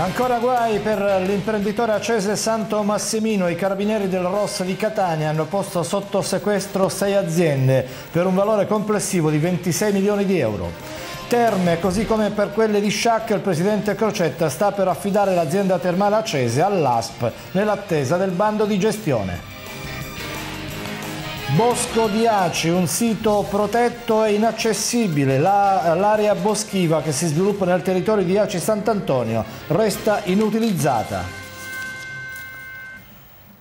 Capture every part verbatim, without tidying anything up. Ancora guai per l'imprenditore acese Santo Massimino. I carabinieri del R O S di Catania hanno posto sotto sequestro sei aziende per un valore complessivo di ventisei milioni di euro. Terme, così come per quelle di Sciacca, il presidente Crocetta sta per affidare l'azienda termale acese all'A S P nell'attesa del bando di gestione. Bosco di Aci, un sito protetto e inaccessibile. L'area boschiva che si sviluppa nel territorio di Aci Sant'Antonio resta inutilizzata.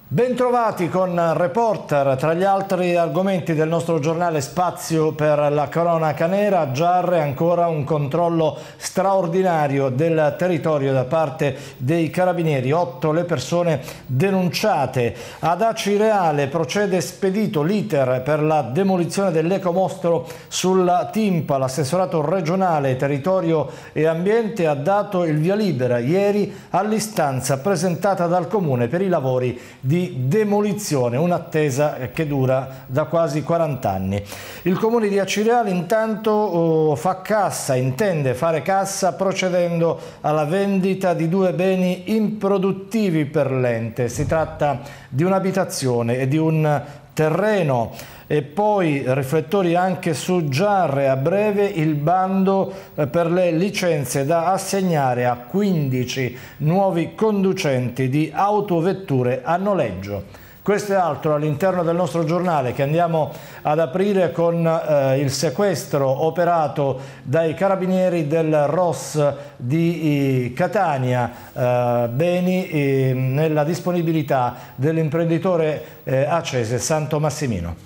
Bentrovati con Reporter. Tra gli altri argomenti del nostro giornale Spazio per la cronaca nera, a Giarre ancora un controllo straordinario del territorio da parte dei carabinieri, otto le persone denunciate. Ad Aci Reale procede spedito l'iter per la demolizione dell'ecomostro sulla Timpa. L'assessorato regionale territorio e ambiente ha dato il via libera ieri all'istanza presentata dal comune per i lavori di demolizione, un'attesa che dura da quasi quaranta anni. Il comune di Aci Reale intanto oh, fa cassa, intende fare cassa procedendo alla vendita di due beni improduttivi per l'ente. Si tratta di un'abitazione e di un terreno. E poi riflettori anche su Giarre, a breve il bando per le licenze da assegnare a quindici nuovi conducenti di autovetture a noleggio. Questo è altro all'interno del nostro giornale, che andiamo ad aprire con eh, il sequestro operato dai carabinieri del R O S di Catania, eh, beni eh, nella disponibilità dell'imprenditore eh, acese Santo Massimino.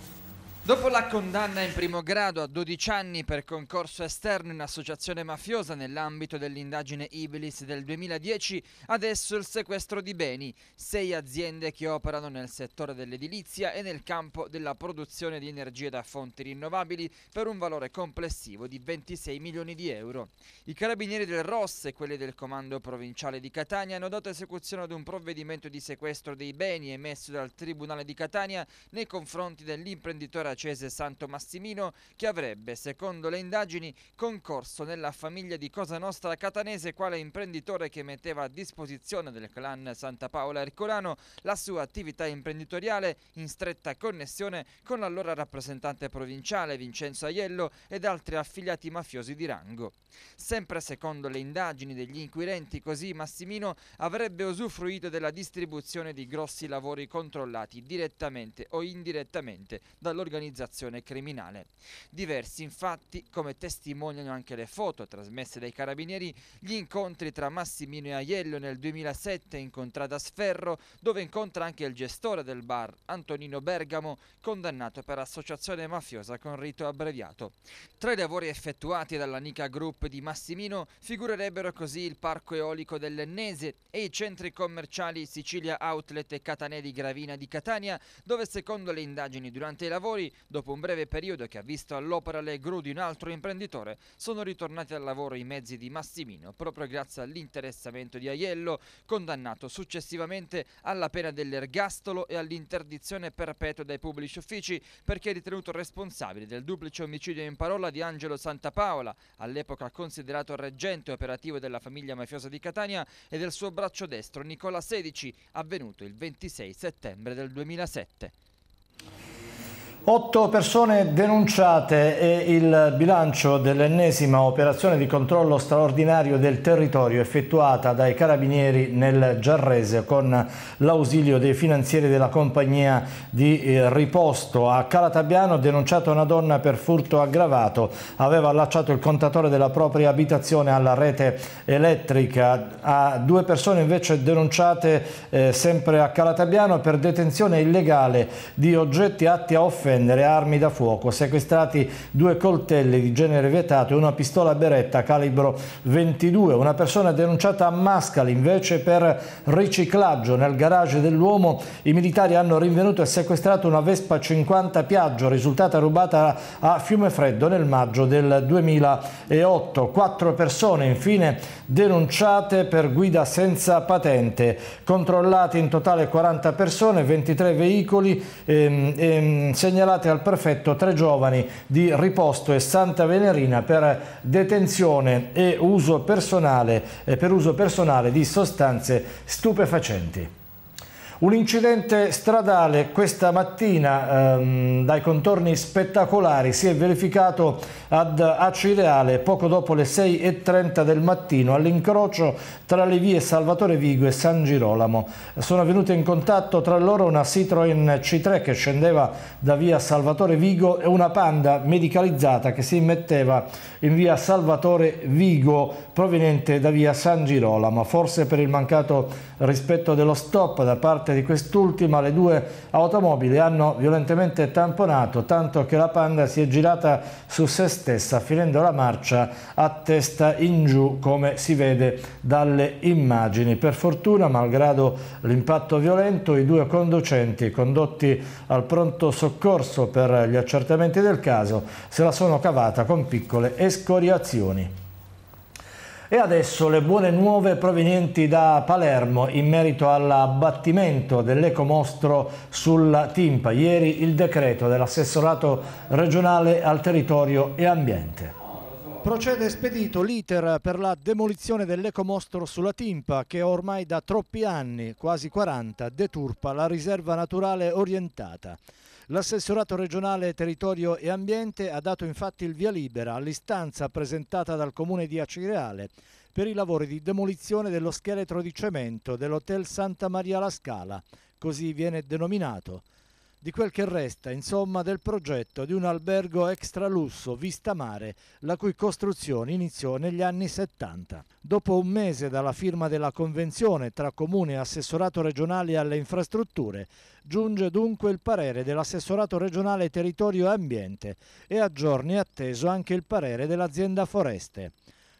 Dopo la condanna in primo grado a dodici anni per concorso esterno in associazione mafiosa nell'ambito dell'indagine Ibilis del duemiladieci, adesso il sequestro di beni, sei aziende che operano nel settore dell'edilizia e nel campo della produzione di energie da fonti rinnovabili per un valore complessivo di ventisei milioni di euro. I carabinieri del R O S e quelli del comando provinciale di Catania hanno dato esecuzione ad un provvedimento di sequestro dei beni emesso dal Tribunale di Catania nei confronti dell'imprenditore acese Santo Massimino, che avrebbe, secondo le indagini, concorso nella famiglia di Cosa Nostra catanese quale imprenditore che metteva a disposizione del clan Santa Paola Ercolano la sua attività imprenditoriale in stretta connessione con l'allora rappresentante provinciale Vincenzo Aiello ed altri affiliati mafiosi di rango. Sempre secondo le indagini degli inquirenti, così Massimino avrebbe usufruito della distribuzione di grossi lavori controllati direttamente o indirettamente dall'organizzazione organizzazione criminale. Diversi infatti, come testimoniano anche le foto trasmesse dai carabinieri, gli incontri tra Massimino e Aiello nel duemilasette incontrata a Sferro, dove incontra anche il gestore del bar, Antonino Bergamo, condannato per associazione mafiosa con rito abbreviato. Tra i lavori effettuati dalla Nica Group di Massimino figurerebbero così il parco eolico dell'Ennese e i centri commerciali Sicilia Outlet e Catanelli Gravina di Catania, dove secondo le indagini durante i lavori, dopo un breve periodo che ha visto all'opera le gru di un altro imprenditore, sono ritornati al lavoro i mezzi di Massimino, proprio grazie all'interessamento di Aiello, condannato successivamente alla pena dell'ergastolo e all'interdizione perpetua dai pubblici uffici, perché è ritenuto responsabile del duplice omicidio in parola di Angelo Santapaola, all'epoca considerato reggente operativo della famiglia mafiosa di Catania, e del suo braccio destro Nicola sedicesimo, avvenuto il ventisei settembre del duemilasette. Otto persone denunciate e il bilancio dell'ennesima operazione di controllo straordinario del territorio effettuata dai carabinieri nel Giarrese con l'ausilio dei finanzieri della compagnia di riposto. A Calatabiano, denunciata una donna per furto aggravato, aveva allacciato il contatore della propria abitazione alla rete elettrica. A due persone invece denunciate eh, sempre a Calatabiano per detenzione illegale di oggetti atti a offesa, armi da fuoco, sequestrati due coltelli di genere vietato e una pistola Beretta calibro ventidue. Una persona denunciata a Mascali invece per riciclaggio. Nel garage dell'uomo i militari hanno rinvenuto e sequestrato una Vespa cinquanta Piaggio, risultata rubata a Fiumefreddo nel maggio del duemilaotto. Quattro persone infine denunciate per guida senza patente. Controllati in totale quaranta persone, ventitré veicoli, ehm, ehm, segnalati segnalate al prefetto tre giovani di Riposto e Santa Venerina per detenzione e uso personale, per uso personale di sostanze stupefacenti. Un incidente stradale questa mattina ehm, dai contorni spettacolari si è verificato ad Aci Reale poco dopo le sei e trenta del mattino all'incrocio tra le vie Salvatore Vigo e San Girolamo. Sono venute in contatto tra loro una Citroen C tre che scendeva da via Salvatore Vigo e una Panda medicalizzata che si immetteva in via Salvatore Vigo proveniente da via San Girolamo. Forse per il mancato rispetto dello stop da parte di quest'ultima le due automobili hanno violentemente tamponato, tanto che la Panda si è girata su se stessa finendo la marcia a testa in giù, come si vede dalle immagini. Per fortuna, malgrado l'impatto violento, i due conducenti condotti al pronto soccorso per gli accertamenti del caso se la sono cavata con piccole escoriazioni. E adesso le buone nuove provenienti da Palermo in merito all'abbattimento dell'ecomostro sulla Timpa. Ieri il decreto dell'assessorato regionale al territorio e ambiente. Procede spedito l'iter per la demolizione dell'ecomostro sulla Timpa che ormai da troppi anni, quasi quaranta, deturpa la riserva naturale orientata. L'assessorato regionale territorio e ambiente ha dato infatti il via libera all'istanza presentata dal comune di Aci Reale per i lavori di demolizione dello scheletro di cemento dell'hotel Santa Maria La Scala, così viene denominato, di quel che resta insomma del progetto di un albergo extra lusso vista mare, la cui costruzione iniziò negli anni settanta. Dopo un mese dalla firma della convenzione tra comune e assessorato regionale alle infrastrutture, giunge dunque il parere dell'assessorato regionale territorio e ambiente e a giorni è atteso anche il parere dell'azienda Foreste.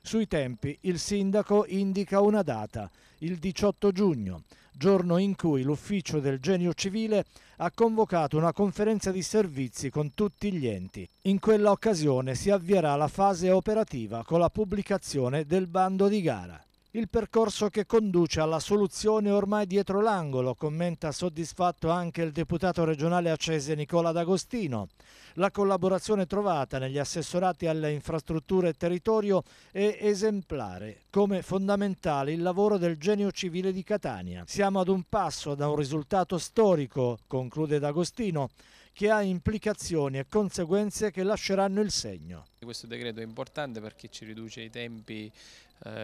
Sui tempi il sindaco indica una data, il diciotto giugno, giorno in cui l'ufficio del Genio Civile ha convocato una conferenza di servizi con tutti gli enti. In quella occasione si avvierà la fase operativa con la pubblicazione del bando di gara. Il percorso che conduce alla soluzione ormai dietro l'angolo, commenta soddisfatto anche il deputato regionale Acese Nicola D'Agostino. La collaborazione trovata negli assessorati alle infrastrutture e territorio è esemplare, come fondamentale il lavoro del Genio Civile di Catania. Siamo ad un passo da un risultato storico, conclude D'Agostino, che ha implicazioni e conseguenze che lasceranno il segno. Questo decreto è importante perché ci riduce i tempi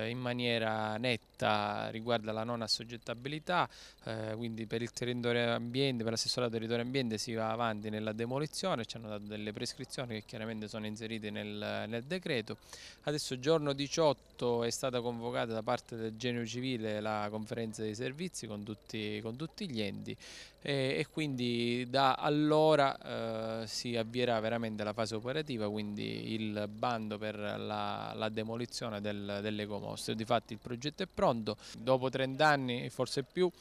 in maniera netta riguardo alla non assoggettabilità, eh, quindi per il territorio ambiente, per l'assessorato territorio ambiente si va avanti nella demolizione, ci hanno dato delle prescrizioni che chiaramente sono inserite nel, nel decreto. Adesso giorno diciotto è stata convocata da parte del Genio Civile la conferenza dei servizi con tutti, con tutti gli enti e, e quindi da allora eh, si avvierà veramente la fase operativa, quindi il bando per la, la demolizione del, delle difatti il progetto è pronto, dopo trent'anni e forse più,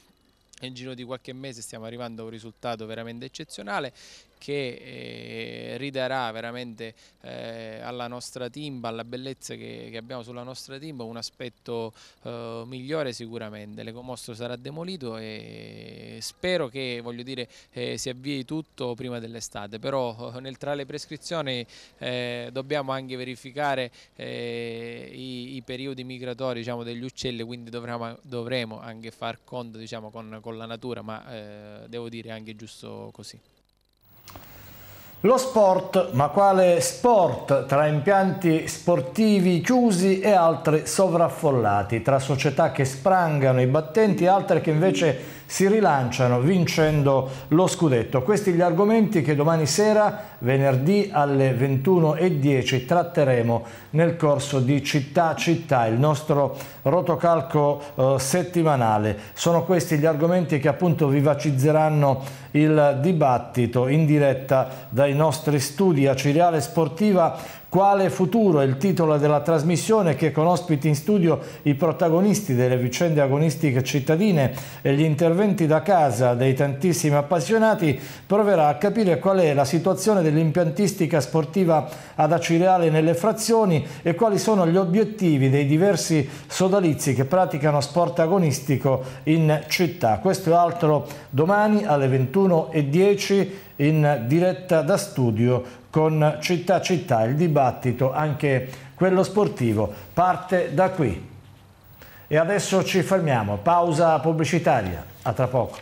in giro di qualche mese stiamo arrivando a un risultato veramente eccezionale che eh, ridarà veramente eh, alla nostra Timpa, alla bellezza che, che abbiamo sulla nostra Timpa, un aspetto eh, migliore sicuramente. L'ecomostro sarà demolito e spero che, voglio dire, eh, si avvii tutto prima dell'estate, però nel, tra le prescrizioni eh, dobbiamo anche verificare eh, i, i periodi migratori, diciamo, degli uccelli, quindi dovremo, dovremo anche far conto, diciamo, con, con la natura, ma eh, devo dire anche giusto così. Lo sport, ma quale sport? Tra impianti sportivi chiusi e altri sovraffollati, tra società che sprangano i battenti e altre che invece si rilanciano vincendo lo scudetto. Questi gli argomenti che domani sera, venerdì alle ventuno e dieci, tratteremo nel corso di Città Città, il nostro rotocalco eh, settimanale. Sono questi gli argomenti che appunto vivacizzeranno il dibattito in diretta dai nostri studi. Aci Reale Sportiva Quale futuro è il titolo della trasmissione che con ospiti in studio i protagonisti delle vicende agonistiche cittadine e gli interventi da casa dei tantissimi appassionati proverà a capire qual è la situazione dell'impiantistica sportiva ad Acireale nelle frazioni e quali sono gli obiettivi dei diversi sodalizi che praticano sport agonistico in città. Questo e altro domani alle ventuno e dieci in diretta da studio con Città Città, il dibattito, anche quello sportivo, parte da qui. E adesso ci fermiamo, pausa pubblicitaria, a tra poco.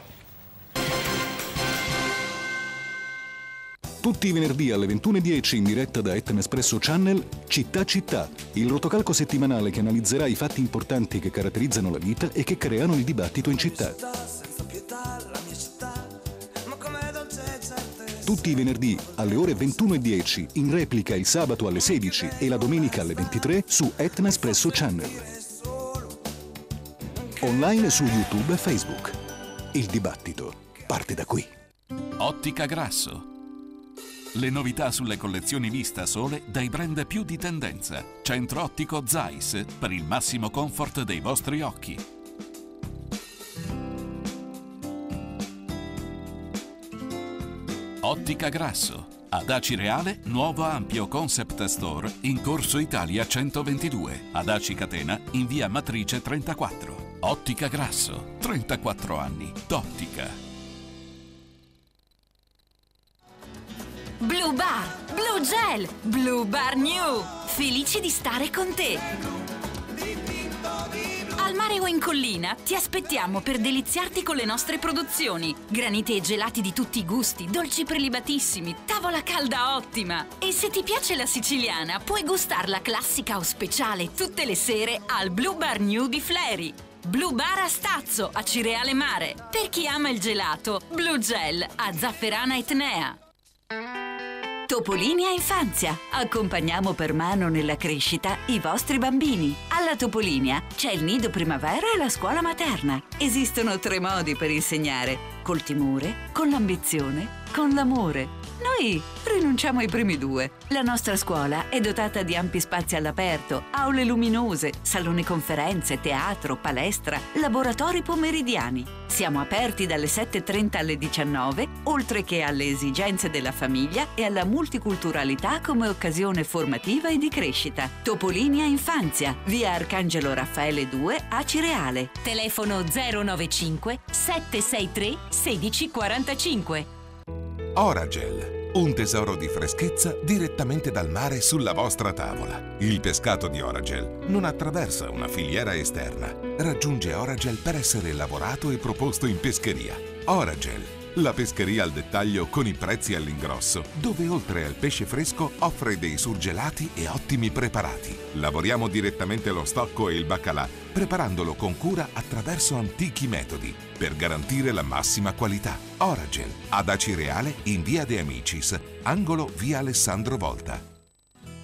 Tutti i venerdì alle ventuno e dieci in diretta da Etna Espresso Channel, Città Città, il rotocalco settimanale che analizzerà i fatti importanti che caratterizzano la vita e che creano il dibattito in città. Tutti i venerdì alle ore ventuno e dieci, in replica il sabato alle sedici e la domenica alle ventitré su Etna Espresso Channel. Online su YouTube e Facebook. Il dibattito parte da qui. Ottica Grasso. Le novità sulle collezioni vista sole dai brand più di tendenza. Centro Ottico Zeiss per il massimo comfort dei vostri occhi. Ottica Grasso, ad Acireale, nuovo ampio concept store in Corso Italia centoventidue, ad Aci Catena in via Matrice trentaquattro. Ottica Grasso, trentaquattro anni d'ottica. Blue Bar, Blue Gel, Blue Bar New, felici di stare con te. Al mare o in collina ti aspettiamo per deliziarti con le nostre produzioni. Granite e gelati di tutti i gusti, dolci prelibatissimi, tavola calda ottima. E se ti piace la siciliana puoi gustarla classica o speciale tutte le sere al Blue Bar New di Fleri. Blue Bar a Stazzo, a Cireale Mare. Per chi ama il gelato, Blue Gel a Zafferana Etnea. Topolini a Infanzia. Accompagniamo per mano nella crescita i vostri bambini. Alla Topolinia c'è il nido primavera e la scuola materna. Esistono tre modi per insegnare: col timore, con l'ambizione, con l'amore. Noi rinunciamo ai primi due. La nostra scuola è dotata di ampi spazi all'aperto, aule luminose, salone conferenze, teatro, palestra, laboratori pomeridiani. Siamo aperti dalle sette e trenta alle diciannove, oltre che alle esigenze della famiglia e alla multiculturalità come occasione formativa e di crescita. Topolini a Infanzia, via Arcangelo Raffaele due, Acireale. Telefono zero nove cinque sette sei tre uno sei quattro cinque. Oragel, un tesoro di freschezza direttamente dal mare sulla vostra tavola. Il pescato di Oragel non attraversa una filiera esterna. Raggiunge Oragel per essere lavorato e proposto in pescheria. Oragel, la pescheria al dettaglio con i prezzi all'ingrosso, dove oltre al pesce fresco offre dei surgelati e ottimi preparati. Lavoriamo direttamente lo stocco e il baccalà, preparandolo con cura attraverso antichi metodi, per garantire la massima qualità. Oragel, ad Acireale, in via De Amicis, angolo via Alessandro Volta.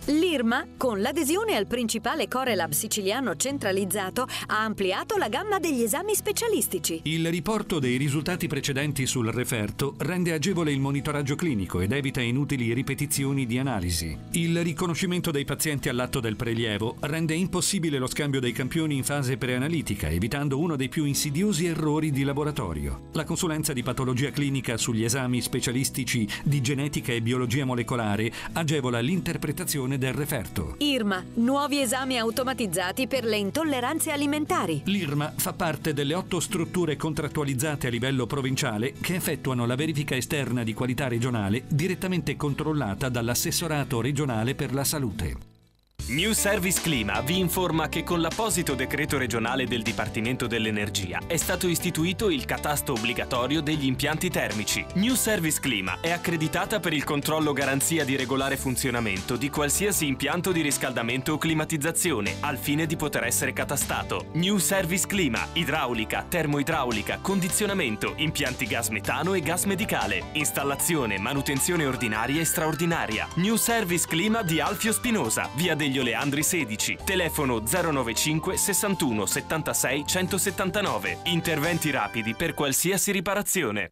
L'Irma, con l'adesione al principale Corelab siciliano centralizzato, ha ampliato la gamma degli esami specialistici. Il riporto dei risultati precedenti sul referto rende agevole il monitoraggio clinico ed evita inutili ripetizioni di analisi. Il riconoscimento dei pazienti all'atto del prelievo rende impossibile lo scambio dei campioni in fase preanalitica, evitando uno dei più insidiosi errori di laboratorio. La consulenza di patologia clinica sugli esami specialistici di genetica e biologia molecolare agevola l'interpretazione del referto. Irma, nuovi esami automatizzati per le intolleranze alimentari. L'Irma fa parte delle otto strutture contrattualizzate a livello provinciale che effettuano la verifica esterna di qualità regionale direttamente controllata dall'assessorato regionale per la salute. New Service Clima vi informa che con l'apposito decreto regionale del Dipartimento dell'Energia è stato istituito il catasto obbligatorio degli impianti termici. New Service Clima è accreditata per il controllo garanzia di regolare funzionamento di qualsiasi impianto di riscaldamento o climatizzazione, al fine di poter essere catastato. New Service Clima, idraulica, termoidraulica, condizionamento, impianti gas metano e gas medicale, installazione, manutenzione ordinaria e straordinaria. New Service Clima di Alfio Spinosa, via degli Oleandri sedici, telefono zero nove cinque sessantuno settantasei centosettantanove. Interventi rapidi per qualsiasi riparazione.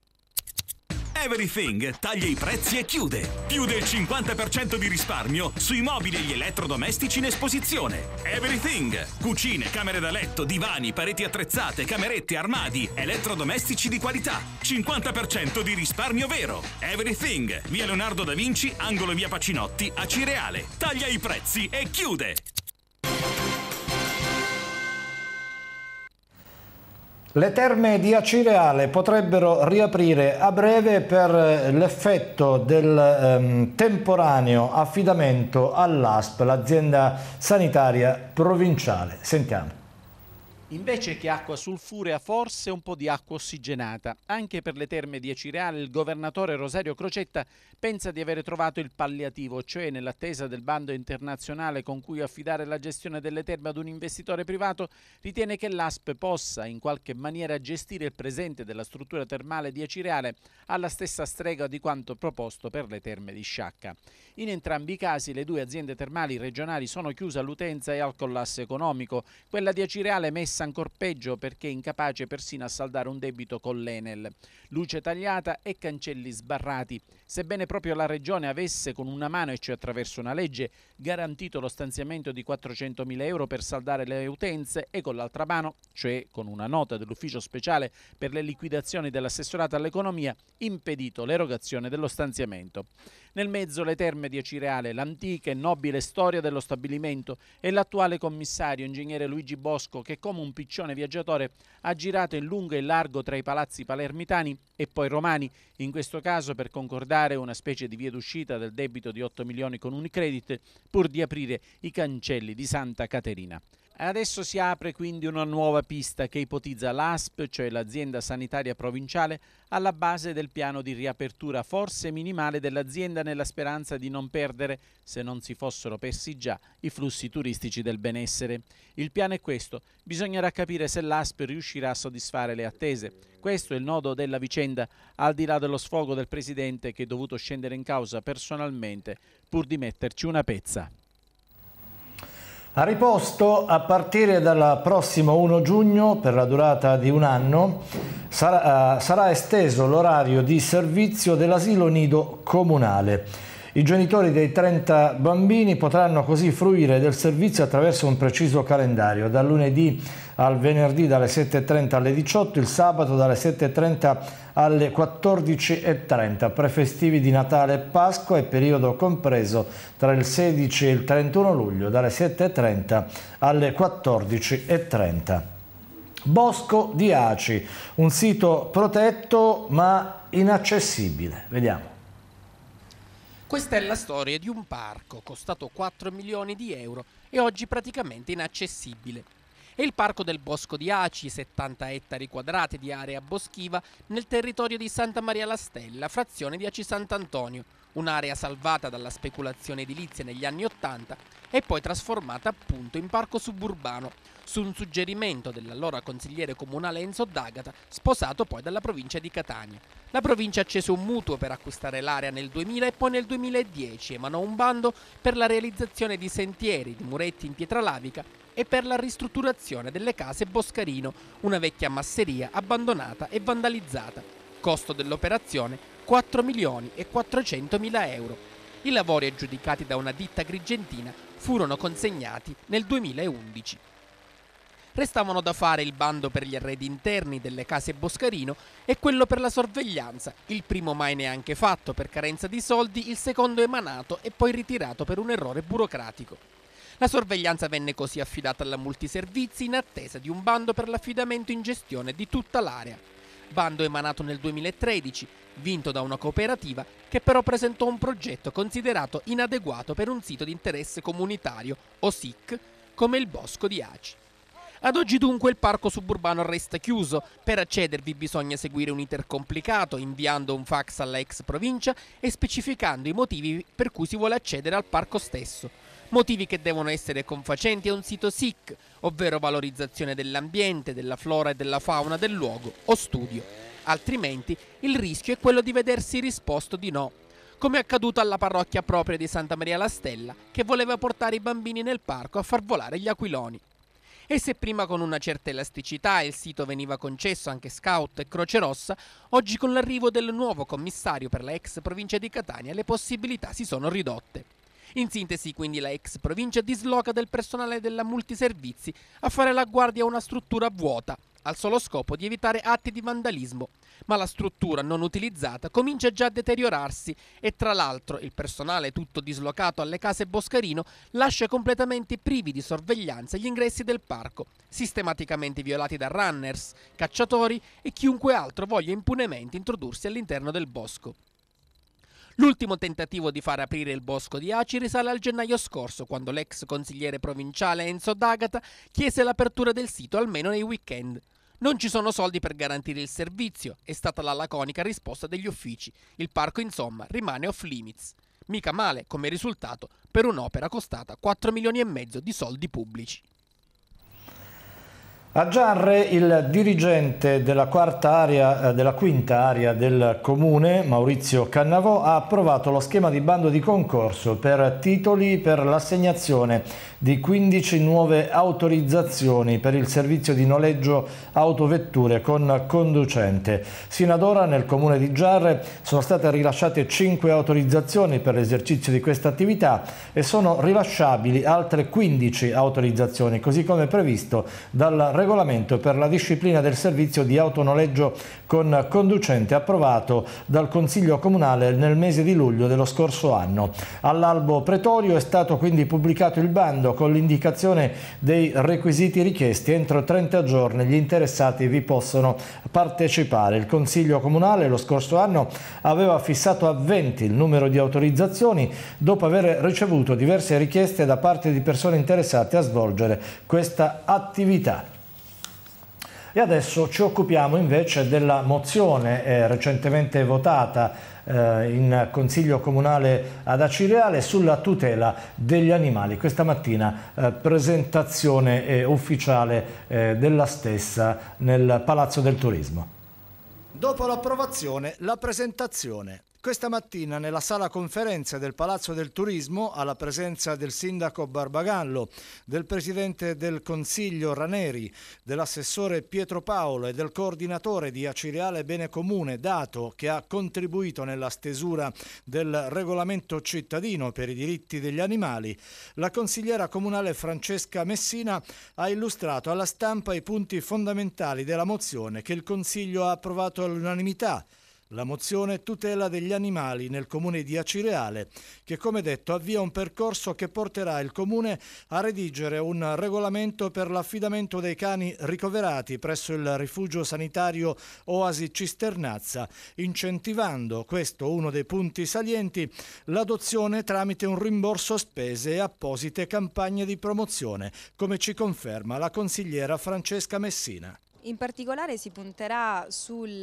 Everything taglia i prezzi e chiude. Più del cinquanta per cento di risparmio sui mobili e gli elettrodomestici in esposizione. Everything. Cucine, camere da letto, divani, pareti attrezzate, camerette, armadi, elettrodomestici di qualità. cinquanta per cento di risparmio vero. Everything. Via Leonardo da Vinci, angolo via Pacinotti, a Cireale. Taglia i prezzi e chiude. Le terme di Acireale potrebbero riaprire a breve per l'effetto del ehm, temporaneo affidamento all'A S P, l'azienda sanitaria provinciale. Sentiamo. Invece che acqua sulfurea, forse un po' di acqua ossigenata. Anche per le terme di Acireale il governatore Rosario Crocetta pensa di avere trovato il palliativo, cioè nell'attesa del bando internazionale con cui affidare la gestione delle terme ad un investitore privato, ritiene che l'A S P possa in qualche maniera gestire il presente della struttura termale di Acireale alla stessa strega di quanto proposto per le terme di Sciacca. In entrambi i casi le due aziende termali regionali sono chiuse all'utenza e al collasso economico. Quella di Acireale è messa ancor peggio perché è incapace persino a saldare un debito con l'Enel. Luce tagliata e cancelli sbarrati. Sebbene proprio la Regione avesse con una mano, e cioè attraverso una legge, garantito lo stanziamento di quattrocentomila euro per saldare le utenze, e con l'altra mano, cioè con una nota dell'ufficio speciale per le liquidazioni dell'assessorato all'economia, impedito l'erogazione dello stanziamento. Nel mezzo le terme di Acireale, l'antica e nobile storia dello stabilimento e l'attuale commissario, ingegnere Luigi Bosco, che come un piccione viaggiatore ha girato in lungo e in largo tra i palazzi palermitani e poi romani, in questo caso per concordare una specie di via d'uscita del debito di otto milioni con Unicredit, pur di aprire i cancelli di Santa Caterina. Adesso si apre quindi una nuova pista che ipotizza l'A S P, cioè l'azienda sanitaria provinciale, alla base del piano di riapertura forse minimale dell'azienda, nella speranza di non perdere, se non si fossero persi già, i flussi turistici del benessere. Il piano è questo, bisognerà capire se l'A S P riuscirà a soddisfare le attese. Questo è il nodo della vicenda, al di là dello sfogo del presidente che è dovuto scendere in causa personalmente pur di metterci una pezza. A riposto, a partire dal prossimo primo giugno, per la durata di un anno, sarà, sarà esteso l'orario di servizio dell'asilo nido comunale. I genitori dei trenta bambini potranno così fruire del servizio attraverso un preciso calendario. Dal lunedì al venerdì dalle sette e trenta alle diciotto, il sabato dalle sette e trenta alle quattordici e trenta. Prefestivi di Natale e Pasqua e periodo compreso tra il sedici e il trentuno luglio, dalle sette e trenta alle quattordici e trenta. Bosco di Aci, un sito protetto ma inaccessibile. Vediamo. Questa è la storia di un parco costato quattro milioni di euro e oggi praticamente inaccessibile. È il parco del Bosco di Aci, settanta ettari quadrati di area boschiva nel territorio di Santa Maria La Stella, frazione di Aci Sant'Antonio, un'area salvata dalla speculazione edilizia negli anni ottanta e poi trasformata appunto in parco suburbano, su un suggerimento dell'allora consigliere comunale Enzo D'Agata, sposato poi dalla provincia di Catania. La provincia accese un mutuo per acquistare l'area nel duemila e poi nel duemiladieci emanò un bando per la realizzazione di sentieri, di muretti in pietra lavica e per la ristrutturazione delle case Boscarino, una vecchia masseria abbandonata e vandalizzata. Costo dell'operazione quattro milioni e quattrocentomila euro. I lavori aggiudicati da una ditta grigentina furono consegnati nel duemilaundici. Restavano da fare il bando per gli arredi interni delle case Boscarino e quello per la sorveglianza, il primo mai neanche fatto per carenza di soldi, il secondo emanato e poi ritirato per un errore burocratico. La sorveglianza venne così affidata alla Multiservizi in attesa di un bando per l'affidamento in gestione di tutta l'area. Bando emanato nel duemilatredici, vinto da una cooperativa che però presentò un progetto considerato inadeguato per un sito di interesse comunitario, o S I C, come il Bosco di Aci. Ad oggi dunque il parco suburbano resta chiuso, per accedervi bisogna seguire un iter complicato inviando un fax alla ex provincia e specificando i motivi per cui si vuole accedere al parco stesso, motivi che devono essere confacenti a un sito S I C, ovvero valorizzazione dell'ambiente, della flora e della fauna del luogo o studio, altrimenti il rischio è quello di vedersi risposto di no, come è accaduto alla parrocchia propria di Santa Maria La Stella che voleva portare i bambini nel parco a far volare gli aquiloni. E se prima con una certa elasticità il sito veniva concesso anche Scout e Croce Rossa, oggi con l'arrivo del nuovo commissario per la ex provincia di Catania le possibilità si sono ridotte. In sintesi, quindi, la ex provincia disloca del personale della Multiservizi a fare la guardia a una struttura vuota, al solo scopo di evitare atti di vandalismo. Ma la struttura non utilizzata comincia già a deteriorarsi e tra l'altro il personale tutto dislocato alle case Boscarino lascia completamente privi di sorveglianza gli ingressi del parco, sistematicamente violati da runners, cacciatori e chiunque altro voglia impunemente introdursi all'interno del bosco. L'ultimo tentativo di far aprire il Bosco di Aci risale al gennaio scorso, quando l'ex consigliere provinciale Enzo D'Agata chiese l'apertura del sito almeno nei weekend. Non ci sono soldi per garantire il servizio, è stata la laconica risposta degli uffici. Il parco, insomma, rimane off limits. Mica male come risultato per un'opera costata quattro milioni e mezzo di soldi pubblici. A Giarre il dirigente della, quarta area, della quinta area del comune, Maurizio Cannavò, ha approvato lo schema di bando di concorso per titoli per l'assegnazione di quindici nuove autorizzazioni per il servizio di noleggio autovetture con conducente. Sino ad ora nel comune di Giarre sono state rilasciate cinque autorizzazioni per l'esercizio di questa attività e sono rilasciabili altre quindici autorizzazioni, così come previsto dal regolamento per la disciplina del servizio di autonoleggio con conducente approvato dal Consiglio Comunale nel mese di luglio dello scorso anno. All'albo pretorio è stato quindi pubblicato il bando con l'indicazione dei requisiti richiesti. Entro trenta giorni gli interessati vi possono partecipare. Il Consiglio Comunale lo scorso anno aveva fissato a venti il numero di autorizzazioni dopo aver ricevuto diverse richieste da parte di persone interessate a svolgere questa attività. E adesso ci occupiamo invece della mozione eh, recentemente votata eh, in Consiglio Comunale ad Aci Reale sulla tutela degli animali. Questa mattina eh, presentazione eh, ufficiale eh, della stessa nel Palazzo del Turismo. Dopo l'approvazione, la presentazione. Questa mattina nella sala conferenze del Palazzo del Turismo, alla presenza del sindaco Barbagallo, del presidente del Consiglio Raneri, dell'assessore Pietro Paolo e del coordinatore di Aci Reale Bene Comune Dato, che ha contribuito nella stesura del regolamento cittadino per i diritti degli animali, la consigliera comunale Francesca Messina ha illustrato alla stampa i punti fondamentali della mozione che il Consiglio ha approvato all'unanimità. La mozione tutela degli animali nel comune di Aci Reale, che come detto avvia un percorso che porterà il comune a redigere un regolamento per l'affidamento dei cani ricoverati presso il rifugio sanitario Oasi Cisternazza, incentivando, questo uno dei punti salienti, l'adozione tramite un rimborso spese e apposite campagne di promozione, come ci conferma la consigliera Francesca Messina. In particolare si punterà sul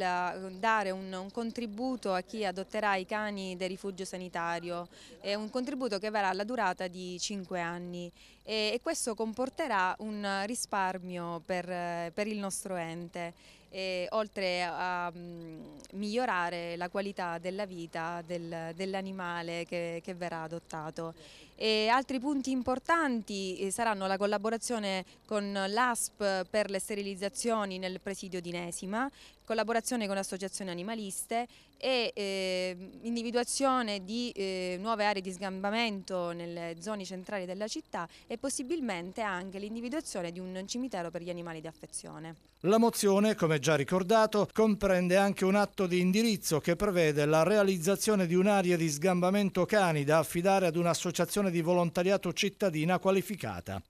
dare un, un contributo a chi adotterà i cani del rifugio sanitario, è un contributo che verrà alla durata di cinque anni e, e questo comporterà un risparmio per, per il nostro ente, e, oltre a um, migliorare la qualità della vita del, dell'animale che, che verrà adottato. E altri punti importanti saranno la collaborazione con l'A S P per le sterilizzazioni nel presidio di Nesima, collaborazione con associazioni animaliste e eh, individuazione di eh, nuove aree di sgambamento nelle zone centrali della città e possibilmente anche l'individuazione di un cimitero per gli animali di affezione. La mozione, come già ricordato, comprende anche un atto di indirizzo che prevede la realizzazione di un'area di sgambamento cani da affidare ad un'associazione di volontariato cittadina qualificata.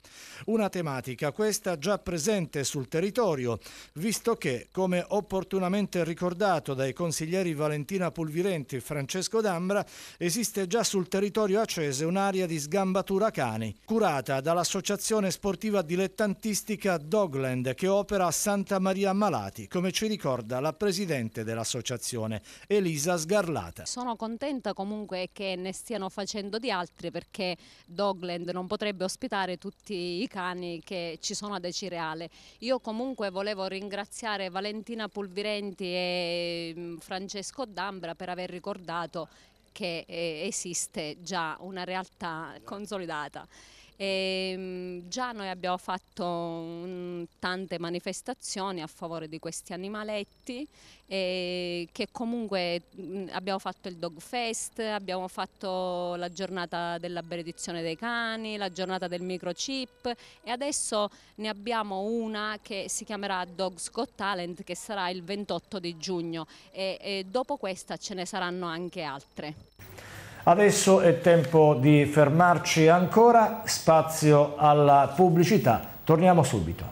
Una tematica questa già presente sul territorio, visto che, come opportunamente ricordato dai consiglieri Valentina Pulvirenti e Francesco D'Ambra, esiste già sul territorio acese un'area di sgambatura cani, curata dall'associazione sportiva dilettantistica Dogland che opera a Santa Maria Malati, come ci ricorda la presidente dell'associazione, Elisa Sgarlata. Sono contenta comunque che ne stiano facendo di altri, perché Dogland non potrebbe ospitare tutti i cani che ci sono ad Aci Reale. Io comunque volevo ringraziare Valentina Pulvirenti e Francesco D'Ambra per aver ricordato che esiste già una realtà consolidata. E già noi abbiamo fatto um, tante manifestazioni a favore di questi animaletti, e che comunque mh, abbiamo fatto il Dog Fest, abbiamo fatto la giornata della benedizione dei cani, la giornata del microchip, e adesso ne abbiamo una che si chiamerà Dogs Got Talent, che sarà il ventotto di giugno, e, e dopo questa ce ne saranno anche altre. Adesso è tempo di fermarci ancora, spazio alla pubblicità, torniamo subito.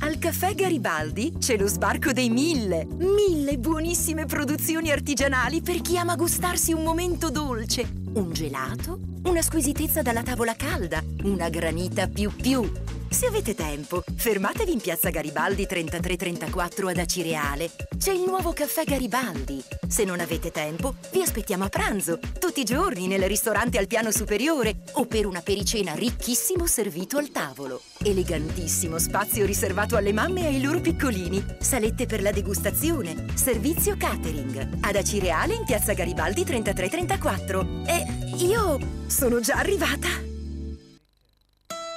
Al Caffè Garibaldi c'è lo sbarco dei mille, mille buonissime produzioni artigianali per chi ama gustarsi un momento dolce, un gelato, una squisitezza dalla tavola calda, una granita più più. Se avete tempo, fermatevi in piazza Garibaldi trentatré trentaquattro ad Acireale. C'è il nuovo Caffè Garibaldi. Se non avete tempo, vi aspettiamo a pranzo, tutti i giorni nel ristorante al piano superiore o per un apericena ricchissimo servito al tavolo. Elegantissimo spazio riservato alle mamme e ai loro piccolini. Salette per la degustazione, servizio catering. Ad Acireale in piazza Garibaldi trentatré trentaquattro. E io sono già arrivata!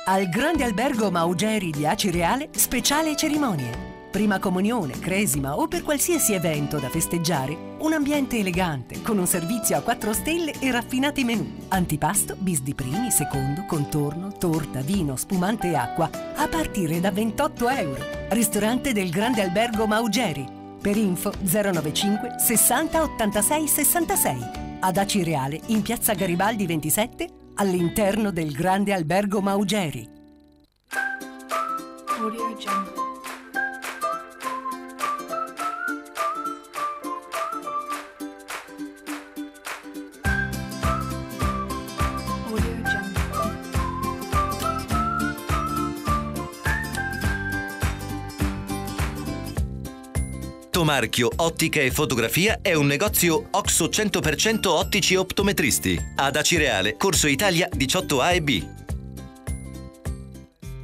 Al grande albergo Maugeri di Acireale, speciale cerimonie. Prima comunione, cresima o per qualsiasi evento da festeggiare, un ambiente elegante con un servizio a quattro stelle e raffinati menù. Antipasto, bis di primi, secondo, contorno, torta, vino, spumante e acqua a partire da ventotto euro. Ristorante del grande albergo Maugeri. Per info zero novantacinque sessanta ottantasei sessantasei. Ad Acireale in piazza Garibaldi ventisette, all'interno del grande albergo Maugeri. Marchio Ottica e Fotografia è un negozio Oxo cento per cento ottici optometristi. Ad Acireale, Corso Italia diciotto A e B.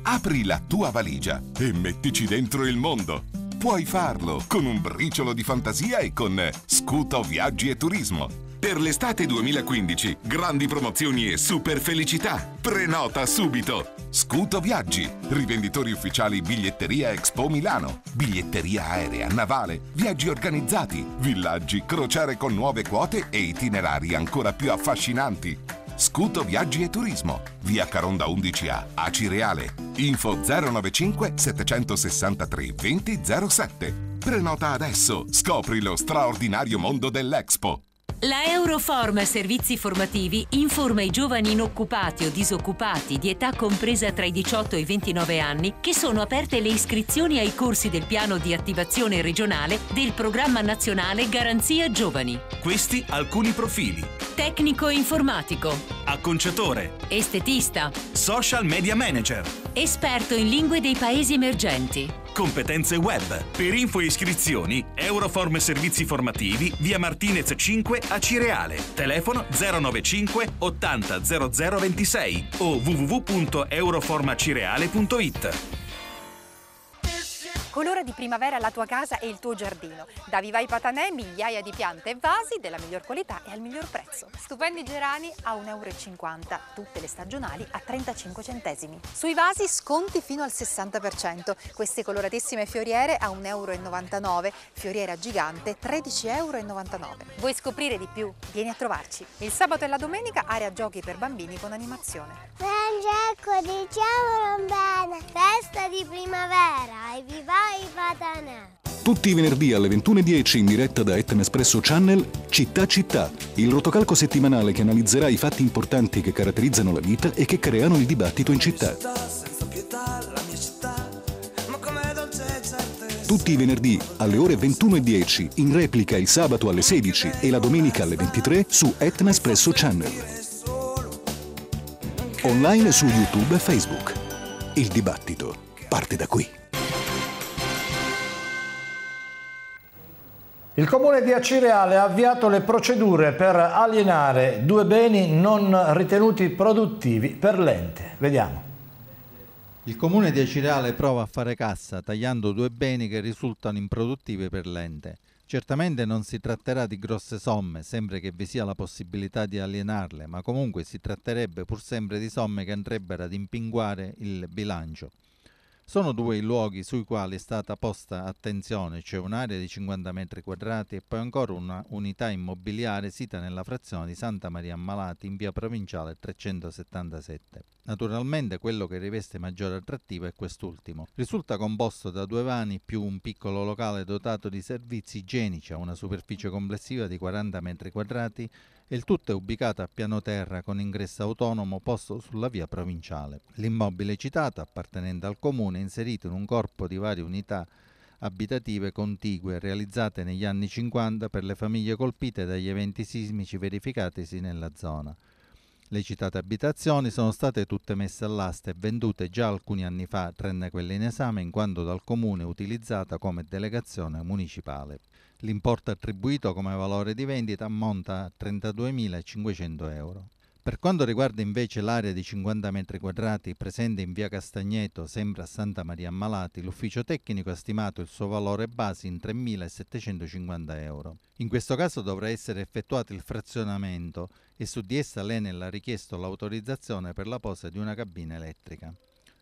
Apri la tua valigia e mettici dentro il mondo. Puoi farlo con un briciolo di fantasia e con Scuto Viaggi e Turismo. Per l'estate duemilaquindici, grandi promozioni e super felicità. Prenota subito! Scuto Viaggi, rivenditori ufficiali Biglietteria Expo Milano, biglietteria aerea, navale, viaggi organizzati, villaggi, crociere con nuove quote e itinerari ancora più affascinanti. Scuto Viaggi e Turismo, via Caronda undici A, Acireale. Info zero novantacinque settecentosessantatré venti zero sette. Prenota adesso, scopri lo straordinario mondo dell'Expo. La Euroform Servizi Formativi informa i giovani inoccupati o disoccupati di età compresa tra i diciotto e i ventinove anni che sono aperte le iscrizioni ai corsi del piano di attivazione regionale del programma nazionale Garanzia Giovani. Questi alcuni profili: tecnico informatico, acconciatore, estetista, social media manager, esperto in lingue dei paesi emergenti, competenze web. Per info e iscrizioni, Euroform Servizi Formativi, via Martinez cinque, Acireale. Telefono zero novantacinque ottanta zero zero ventisei o w w w punto euroformacireale punto it. Colora di primavera la tua casa e il tuo giardino. Da Vivai Patanè, migliaia di piante e vasi della miglior qualità e al miglior prezzo. Stupendi gerani a un euro e cinquanta, tutte le stagionali a trentacinque centesimi. Sui vasi sconti fino al sessanta per cento. Queste coloratissime fioriere a un euro e novantanove, fioriera gigante tredici euro e novantanove. Vuoi scoprire di più? Vieni a trovarci. Il sabato e la domenica area giochi per bambini con animazione. Francesco, diciamolo bene, festa di primavera e viva tutti i venerdì alle ventuno e dieci in diretta da Etna Espresso Channel, Città Città, il rotocalco settimanale che analizzerà i fatti importanti che caratterizzano la vita e che creano il dibattito in città. Tutti i venerdì alle ore ventuno e dieci, in replica il sabato alle sedici e la domenica alle ventitré su Etna Espresso Channel. Online su YouTube e Facebook. Il dibattito parte da qui. Il Comune di Acireale ha avviato le procedure per alienare due beni non ritenuti produttivi per l'ente. Vediamo. Il Comune di Acireale prova a fare cassa tagliando due beni che risultano improduttivi per l'ente. Certamente non si tratterà di grosse somme, sembra che vi sia la possibilità di alienarle, ma comunque si tratterebbe pur sempre di somme che andrebbero ad impinguare il bilancio. Sono due i luoghi sui quali è stata posta attenzione, cioè un'area di cinquanta metri quadrati e poi ancora una unità immobiliare sita nella frazione di Santa Maria Malati in via provinciale trecentosettantasette. Naturalmente quello che riveste maggiore attrattivo è quest'ultimo. Risulta composto da due vani più un piccolo locale dotato di servizi igienici a una superficie complessiva di quaranta metri quadrati e il tutto è ubicato a piano terra con ingresso autonomo posto sulla via provinciale. L'immobile citato, appartenente al comune, è inserito in un corpo di varie unità abitative contigue realizzate negli anni cinquanta per le famiglie colpite dagli eventi sismici verificatisi nella zona. Le citate abitazioni sono state tutte messe all'asta e vendute già alcuni anni fa, tranne quelle in esame, in quanto dal comune utilizzata come delegazione municipale. L'importo attribuito come valore di vendita ammonta a trentaduemilacinquecento euro. Per quanto riguarda invece l'area di cinquanta metri quadrati presente in via Castagneto, sempre a Santa Maria Malati, l'ufficio tecnico ha stimato il suo valore base in tremilasettecentocinquanta euro. In questo caso dovrà essere effettuato il frazionamento e su di essa l'Enel ha richiesto l'autorizzazione per la posa di una cabina elettrica.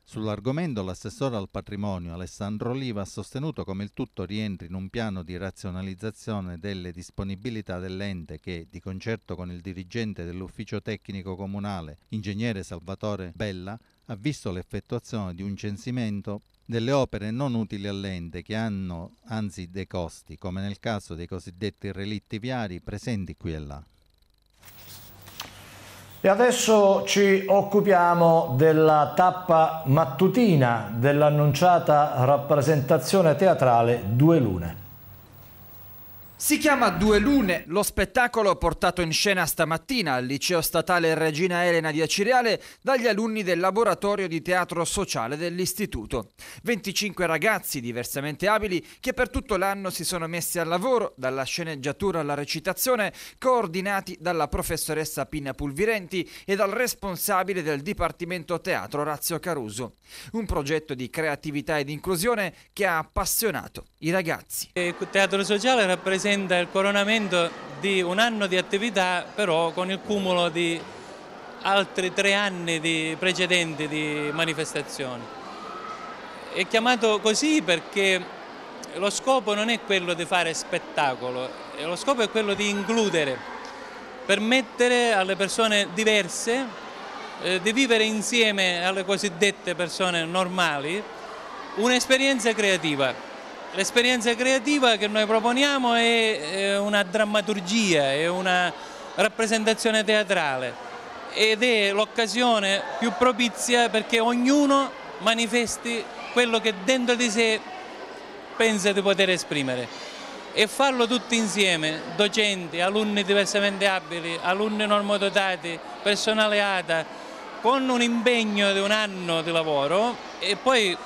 Sull'argomento l'assessore al patrimonio Alessandro Oliva ha sostenuto come il tutto rientri in un piano di razionalizzazione delle disponibilità dell'ente che, di concerto con il dirigente dell'ufficio tecnico comunale, ingegnere Salvatore Bella, ha visto l'effettuazione di un censimento delle opere non utili all'ente che hanno anzi dei costi, come nel caso dei cosiddetti relitti viari presenti qui e là. E adesso ci occupiamo della tappa mattutina dell'annunciata rappresentazione teatrale Due Lune. Si chiama Due Lune lo spettacolo portato in scena stamattina al Liceo Statale Regina Elena di Acireale dagli alunni del laboratorio di teatro sociale dell'istituto. venticinque ragazzi diversamente abili che per tutto l'anno si sono messi al lavoro, dalla sceneggiatura alla recitazione, coordinati dalla professoressa Pina Pulvirenti e dal responsabile del Dipartimento Teatro Orazio Caruso. Un progetto di creatività ed inclusione che ha appassionato i ragazzi. Il teatro sociale rappresenta il coronamento di un anno di attività, però con il cumulo di altri tre anni di precedenti di manifestazioni. È chiamato così perché lo scopo non è quello di fare spettacolo, lo scopo è quello di includere, permettere alle persone diverse eh, di vivere insieme alle cosiddette persone normali un'esperienza creativa. L'esperienza creativa che noi proponiamo è una drammaturgia, è una rappresentazione teatrale ed è l'occasione più propizia perché ognuno manifesti quello che dentro di sé pensa di poter esprimere e farlo tutti insieme, docenti, alunni diversamente abili, alunni normodotati, personale A T A, con un impegno di un anno di lavoro e poi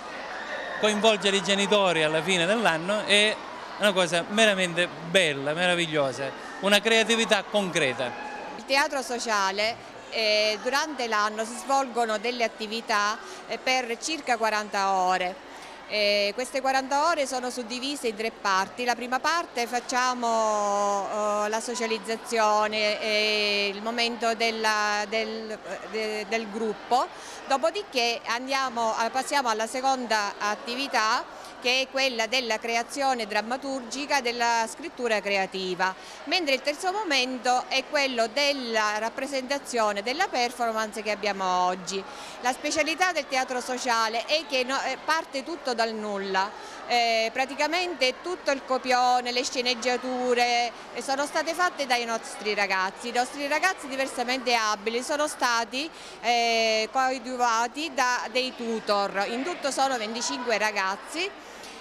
coinvolgere i genitori alla fine dell'anno è una cosa veramente bella, meravigliosa, una creatività concreta. Il teatro sociale eh, durante l'anno si svolgono delle attività eh, per circa quaranta ore. Eh, queste quaranta ore sono suddivise in tre parti. La prima parte facciamo eh, la socializzazione, eh, il momento della, del, de, del gruppo, dopodiché andiamo, passiamo alla seconda attività che è quella della creazione drammaturgica, della scrittura creativa, mentre il terzo momento è quello della rappresentazione, della performance che abbiamo oggi. La specialità del teatro sociale è che parte tutto dal nulla, eh, praticamente tutto il copione, le sceneggiature sono state fatte dai nostri ragazzi, i nostri ragazzi diversamente abili sono stati eh, coadiuvati da dei tutor, in tutto sono venticinque ragazzi.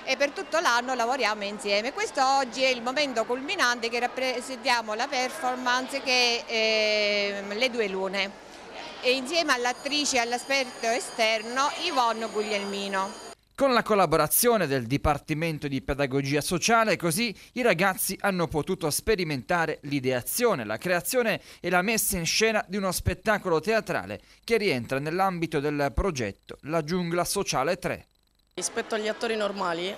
E per tutto l'anno lavoriamo insieme. Questo oggi è il momento culminante che rappresentiamo la performance che è Le Due Lune e insieme all'attrice e all'esperto esterno Yvonne Guglielmino. Con la collaborazione del Dipartimento di Pedagogia Sociale, così i ragazzi hanno potuto sperimentare l'ideazione, la creazione e la messa in scena di uno spettacolo teatrale che rientra nell'ambito del progetto La Giungla Sociale tre. Rispetto agli attori normali, eh,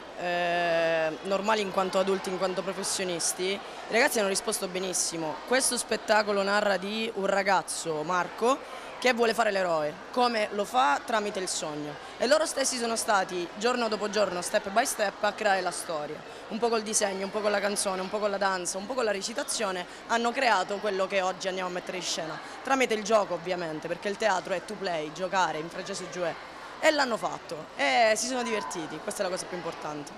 normali in quanto adulti, in quanto professionisti, i ragazzi hanno risposto benissimo. Questo spettacolo narra di un ragazzo, Marco, che vuole fare l'eroe, come lo fa tramite il sogno. E loro stessi sono stati, giorno dopo giorno, step by step, a creare la storia. Un po' col disegno, un po' con la canzone, un po' con la danza, un po' con la recitazione, hanno creato quello che oggi andiamo a mettere in scena. Tramite il gioco, ovviamente, perché il teatro è to play, giocare, in francese jouer. E l'hanno fatto, e si sono divertiti, questa è la cosa più importante.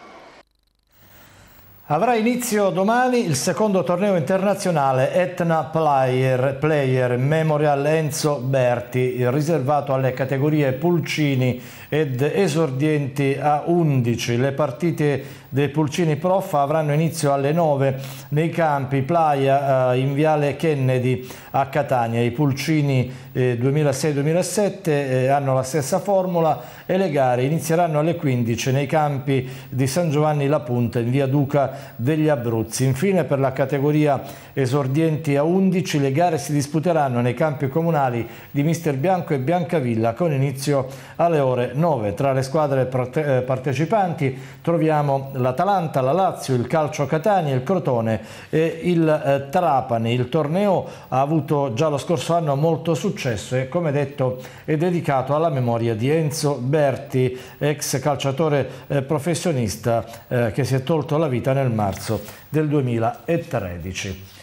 Avrà inizio domani il secondo torneo internazionale Etna Player, Player Memorial Enzo Berti, riservato alle categorie pulcini ed esordienti a undici. Le partite dei pulcini prof avranno inizio alle nove nei campi Playa in Viale Kennedy a Catania. I pulcini duemilasei duemilasette hanno la stessa formula e le gare inizieranno alle quindici nei campi di San Giovanni La Punta in via Duca degli Abruzzi. Infine, per la categoria esordienti a undici, le gare si disputeranno nei campi comunali di Mister Bianco e Biancavilla con inizio alle ore nove. Tra le squadre partecipanti troviamo l'Atalanta, la Lazio, il Calcio Catania, il Crotone e il Trapani. Il torneo ha avuto già lo scorso anno molto successo e, come detto, è dedicato alla memoria di Enzo Berti, ex calciatore professionista che si è tolto la vita nel marzo del duemilatredici.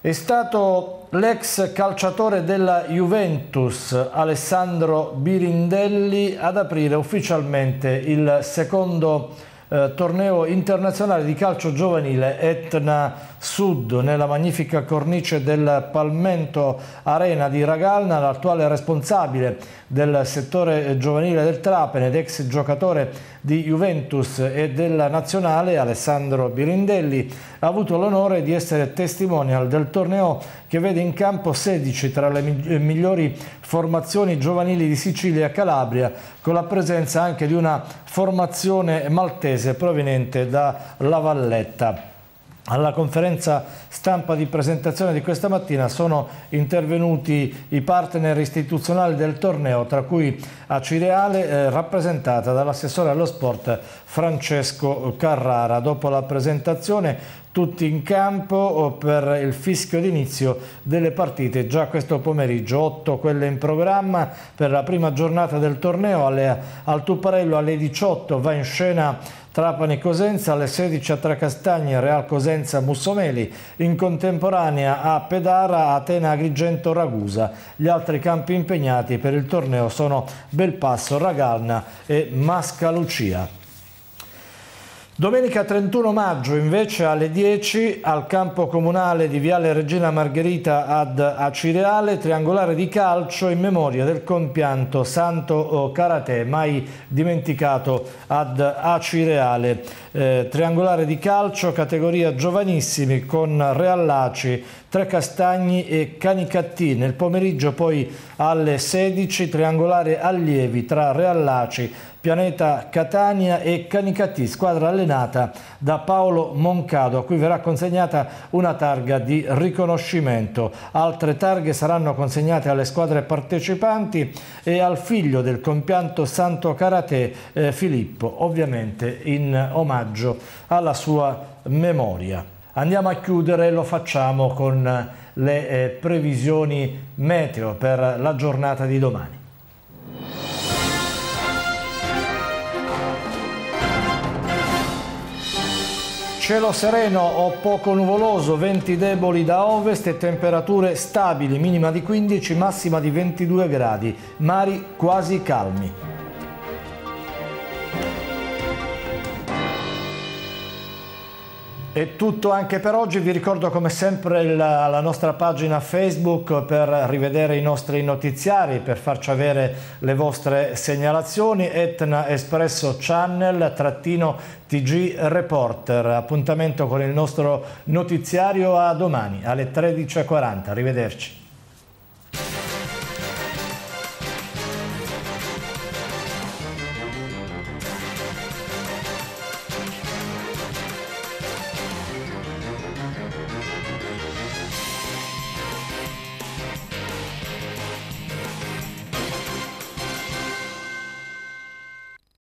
È stato l'ex calciatore della Juventus Alessandro Birindelli ad aprire ufficialmente il secondo eh, torneo internazionale di calcio giovanile Etna Sud nella magnifica cornice del Palmento Arena di Ragalna. L'attuale responsabile del settore giovanile del Trapani ed ex giocatore di Juventus e della Nazionale, Alessandro Birindelli, ha avuto l'onore di essere testimonial del torneo che vede in campo sedici tra le migliori formazioni giovanili di Sicilia e Calabria, con la presenza anche di una formazione maltese proveniente da La Valletta. Alla conferenza stampa di presentazione di questa mattina sono intervenuti i partner istituzionali del torneo, tra cui Aci Reale, eh, rappresentata dall'assessore allo sport Francesco Carrara. Dopo la presentazione, tutti in campo per il fischio d'inizio delle partite già questo pomeriggio. Otto quelle in programma per la prima giornata del torneo. Alle, al Tuparello alle diciotto va in scena Trapani Cosenza, alle sedici a Tre Castagne Real Cosenza Mussomeli, in contemporanea a Pedara Atena Agrigento Ragusa. Gli altri campi impegnati per il torneo sono Belpasso, Ragalna e Mascalucia. Domenica trentuno maggio invece alle dieci al campo comunale di Viale Regina Margherita ad Aci Reale, triangolare di calcio in memoria del compianto Santo Karatè, mai dimenticato ad Aci Reale. Eh, triangolare di calcio categoria giovanissimi con Real Aci, Tre Castagni e Canicattì. Nel pomeriggio poi alle sedici triangolare allievi tra Real Aci, Pianeta Catania e Canicattì, squadra allenata da Paolo Moncado, a cui verrà consegnata una targa di riconoscimento. Altre targhe saranno consegnate alle squadre partecipanti e al figlio del compianto Santo Karatè, eh, Filippo, ovviamente in omaggio alla sua memoria. Andiamo a chiudere, lo facciamo con le eh, previsioni meteo per la giornata di domani. Cielo sereno o poco nuvoloso, venti deboli da ovest e temperature stabili, minima di quindici, massima di ventidue gradi, mari quasi calmi. È tutto anche per oggi, vi ricordo come sempre la, la nostra pagina Facebook per rivedere i nostri notiziari, per farci avere le vostre segnalazioni, Etna Espresso Channel, trattino T G Reporter. Appuntamento con il nostro notiziario a domani alle tredici e quaranta. Arrivederci.